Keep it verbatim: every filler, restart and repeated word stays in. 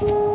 You